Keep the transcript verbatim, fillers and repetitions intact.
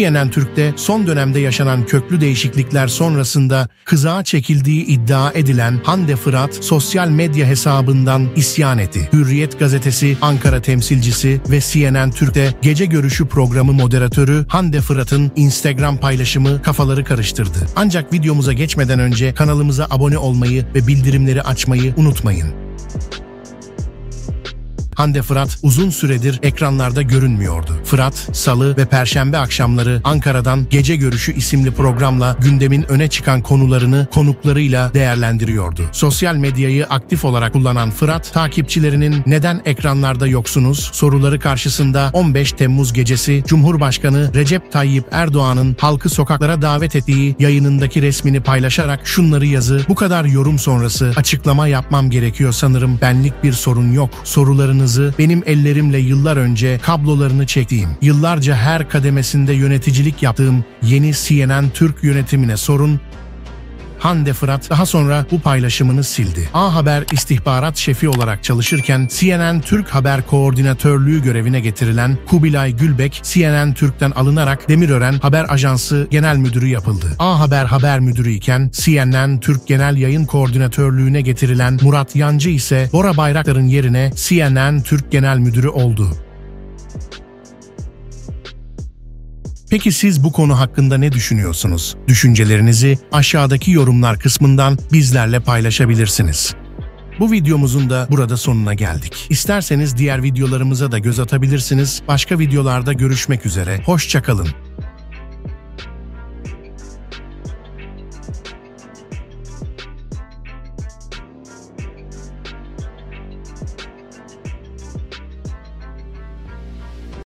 C N N Türk'te son dönemde yaşanan köklü değişiklikler sonrasında kızağa çekildiği iddia edilen Hande Fırat sosyal medya hesabından isyan etti. Hürriyet gazetesi Ankara temsilcisi ve C N N Türk'te gece görüşü programı moderatörü Hande Fırat'ın Instagram paylaşımı kafaları karıştırdı. Ancak videomuza geçmeden önce kanalımıza abone olmayı ve bildirimleri açmayı unutmayın. Hande Fırat uzun süredir ekranlarda görünmüyordu. Fırat, Salı ve Perşembe akşamları Ankara'dan Gece Görüşü isimli programla gündemin öne çıkan konularını konuklarıyla değerlendiriyordu. Sosyal medyayı aktif olarak kullanan Fırat, takipçilerinin "Neden ekranlarda yoksunuz?" soruları karşısında on beş Temmuz gecesi Cumhurbaşkanı Recep Tayyip Erdoğan'ın halkı sokaklara davet ettiği yayınındaki resmini paylaşarak şunları yazı, "Bu kadar yorum sonrası açıklama yapmam gerekiyor sanırım, benlik bir sorun yok. Sorularınız benim ellerimle yıllar önce kablolarını çektiğim, yıllarca her kademesinde yöneticilik yaptığım yeni C N N Türk yönetimine sorun." Hande Fırat daha sonra bu paylaşımını sildi. A Haber istihbarat şefi olarak çalışırken C N N Türk Haber Koordinatörlüğü görevine getirilen Kubilay Gülbek, C N N Türk'ten alınarak Demirören Haber Ajansı Genel Müdürü yapıldı. A Haber Haber Müdürü iken C N N Türk Genel Yayın Koordinatörlüğüne getirilen Murat Yancı ise Bora Bayraktar'ın yerine C N N Türk Genel Müdürü oldu. Peki siz bu konu hakkında ne düşünüyorsunuz? Düşüncelerinizi aşağıdaki yorumlar kısmından bizlerle paylaşabilirsiniz. Bu videomuzun da burada sonuna geldik. İsterseniz diğer videolarımıza da göz atabilirsiniz. Başka videolarda görüşmek üzere. Hoşça kalın.